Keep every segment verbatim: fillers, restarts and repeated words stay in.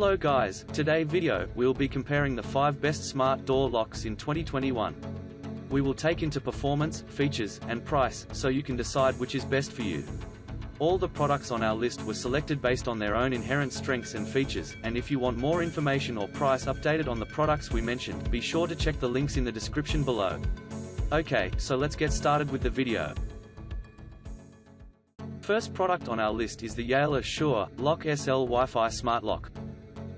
Hello guys, today video, we'll be comparing the five best smart door locks in twenty twenty-one. We will take into performance, features, and price, so you can decide which is best for you. All the products on our list were selected based on their own inherent strengths and features, and if you want more information or price updated on the products we mentioned, be sure to check the links in the description below. Okay, so let's get started with the video. First product on our list is the Yale Assure Lock S L Wi-Fi Smart Lock.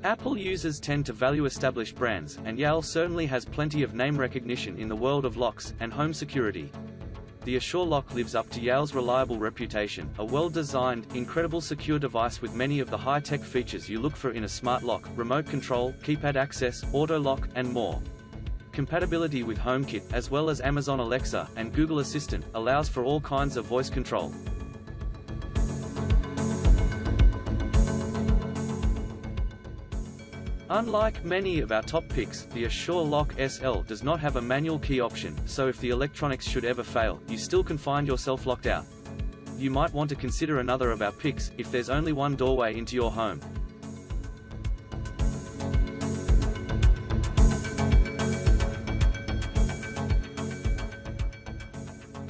Apple users tend to value established brands, and Yale certainly has plenty of name recognition in the world of locks and home security. The Assure Lock lives up to Yale's reliable reputation, a well-designed, incredible secure device with many of the high-tech features you look for in a smart lock: remote control, keypad access, auto lock, and more. Compatibility with HomeKit, as well as Amazon Alexa and Google Assistant, allows for all kinds of voice control. Unlike many of our top picks, the Assure Lock S L does not have a manual key option, so if the electronics should ever fail, you still can find yourself locked out. You might want to consider another of our picks, if there's only one doorway into your home.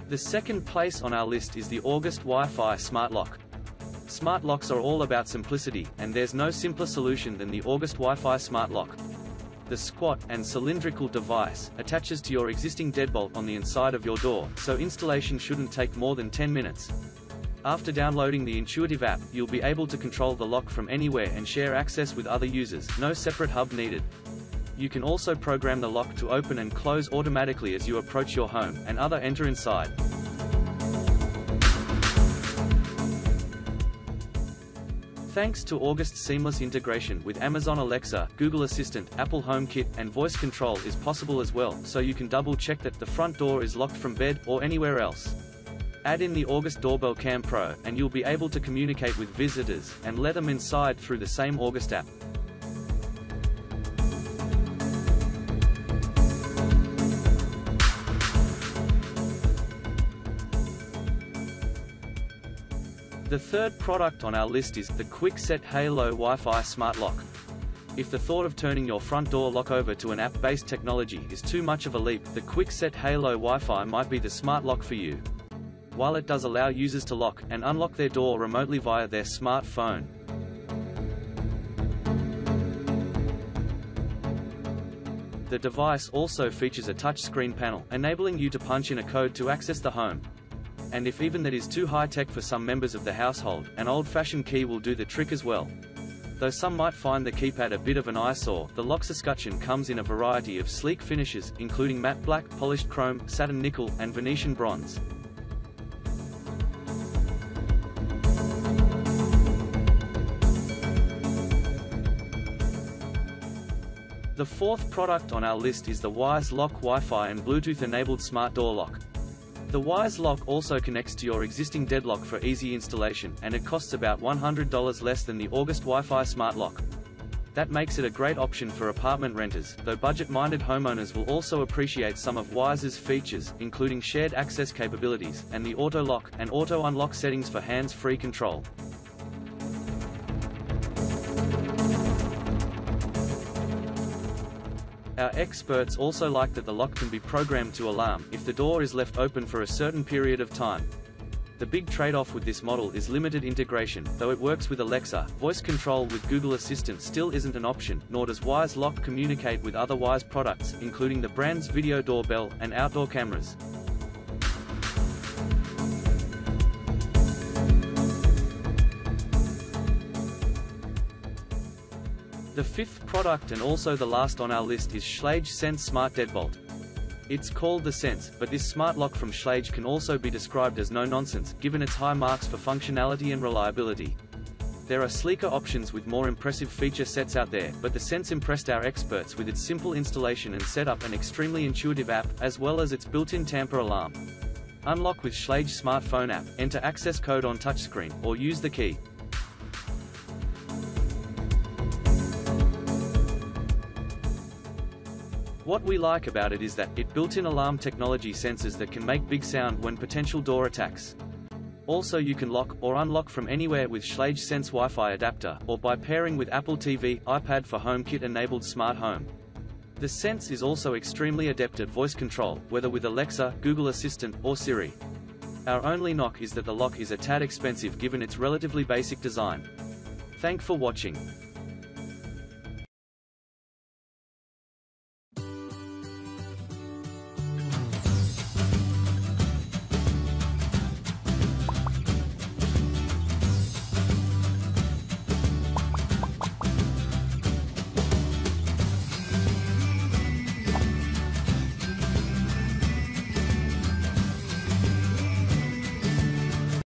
The second place on our list is the August Wi-Fi Smart Lock. Smart locks are all about simplicity, and there's no simpler solution than the August Wi-Fi Smart Lock. The squat and cylindrical device attaches to your existing deadbolt on the inside of your door, so installation shouldn't take more than ten minutes. After downloading the intuitive app, you'll be able to control the lock from anywhere and share access with other users, no separate hub needed. You can also program the lock to open and close automatically as you approach your home, and other enter inside. Thanks to August's seamless integration with Amazon Alexa, Google Assistant, Apple HomeKit, and voice control is possible as well, so you can double-check that the front door is locked from bed, or anywhere else. Add in the August Doorbell Cam Pro, and you'll be able to communicate with visitors, and let them inside through the same August app. The third product on our list is the Kwikset Halo Wi-Fi Smart Lock. If the thought of turning your front door lock over to an app-based technology is too much of a leap, the Kwikset Halo Wi-Fi might be the smart lock for you. While it does allow users to lock and unlock their door remotely via their smartphone, the device also features a touchscreen panel, enabling you to punch in a code to access the home. And if even that is too high-tech for some members of the household, an old-fashioned key will do the trick as well. Though some might find the keypad a bit of an eyesore, the lock's escutcheon comes in a variety of sleek finishes, including matte black, polished chrome, satin nickel, and Venetian bronze. The fourth product on our list is the WYZE Lock Wi-Fi and Bluetooth-enabled smart door lock. The WYZE Lock also connects to your existing deadlock for easy installation, and it costs about one hundred dollars less than the August Wi-Fi Smart Lock. That makes it a great option for apartment renters, though budget-minded homeowners will also appreciate some of WYZE's features, including shared access capabilities, and the auto lock and auto unlock settings for hands-free control. Our experts also like that the lock can be programmed to alarm if the door is left open for a certain period of time. The big trade-off with this model is limited integration, though it works with Alexa. Voice control with Google Assistant still isn't an option, nor does WYZE Lock communicate with other WYZE products, including the brand's video doorbell and outdoor cameras. The fifth product, and also the last on our list, is Schlage Sense Smart Deadbolt. It's called the Sense, but this smart lock from Schlage can also be described as no-nonsense, given its high marks for functionality and reliability. There are sleeker options with more impressive feature sets out there, but the Sense impressed our experts with its simple installation and setup and extremely intuitive app, as well as its built-in tamper alarm. Unlock with Schlage smartphone app, enter access code on touchscreen, or use the key. What we like about it is that, it built-in alarm technology sensors that can make big sound when potential door attacks. Also, you can lock or unlock from anywhere with Schlage Sense Wi-Fi adapter, or by pairing with Apple T V, iPad for HomeKit-enabled smart home. The Sense is also extremely adept at voice control, whether with Alexa, Google Assistant, or Siri. Our only knock is that the lock is a tad expensive given its relatively basic design. Thanks for watching.